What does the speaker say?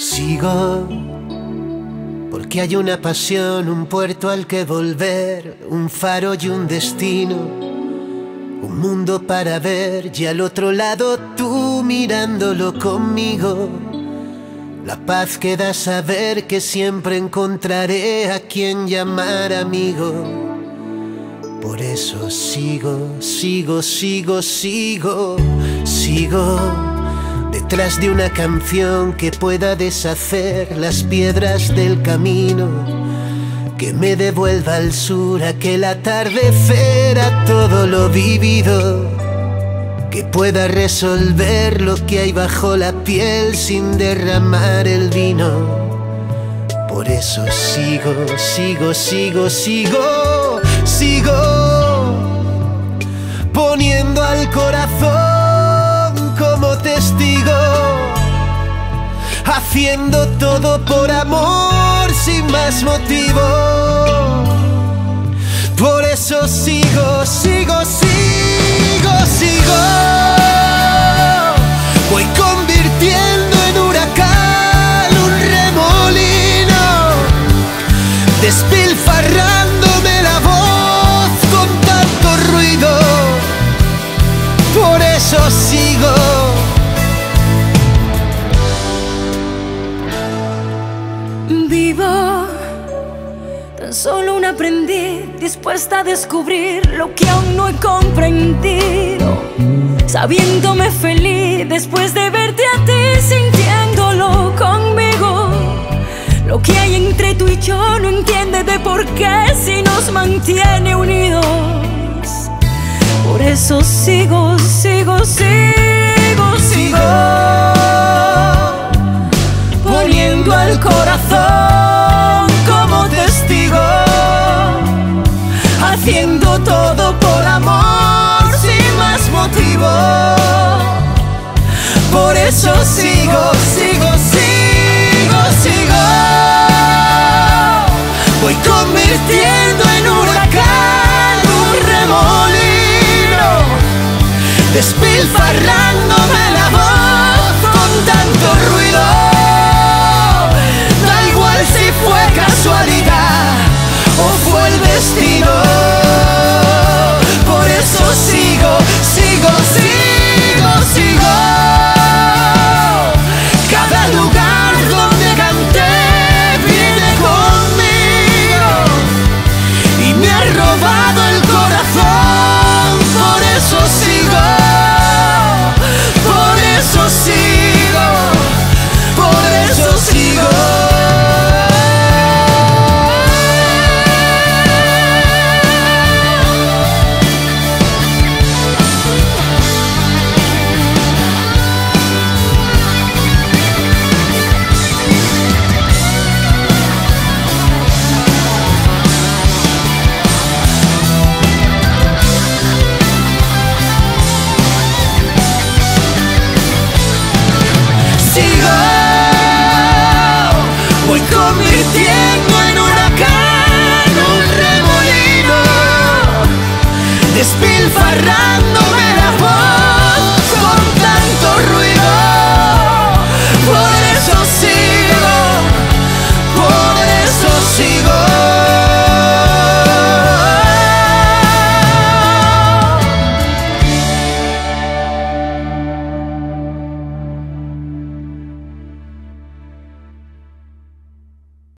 Sigo, porque hay una pasión, un puerto al que volver, un faro y un destino, un mundo para ver, y al otro lado tú mirándolo conmigo. La paz que da saber que siempre encontraré a quien llamar amigo. Por eso sigo, sigo, sigo, sigo, sigo. Detrás de una canción que pueda deshacer las piedras del camino, que me devuelva al sur aquel atardecer, a todo lo vivido, que pueda resolver lo que hay bajo la piel sin derramar el vino. Por eso sigo, sigo, sigo, sigo, sigo, poniendo al corazón como testigo, haciendo todo por amor sin más motivo. Por eso sigo, sigo, sigo, sigo. Voy convirtiendo en huracán un remolino, despilfarrándome la voz con tanto ruido. Por eso sigo. Vivo, tan solo un aprendiz dispuesta a descubrir lo que aún no he comprendido, sabiéndome feliz después de verte a ti, sintiéndolo conmigo. Lo que hay entre tú y yo no entiende de por qué si nos mantiene unidos. Por eso sigo, sigo, sigo, sigo. Poniendo al corazón como testigo, haciendo todo por amor sin más motivo. Por eso sigo, sigo, sigo, sigo. Voy convirtiendo en huracán un remolino, despilfarrándome la voz con tanto ruido. ¿Fue casualidad o fue el destino? Por eso sigo, sigo, sigo, sigo. Cada lugar donde canté viene conmigo y me ha robado el corazón. Por eso sigo, por eso sigo, por eso sigo. Voy convirtiendo en huracán un remolino, despilfarrándome.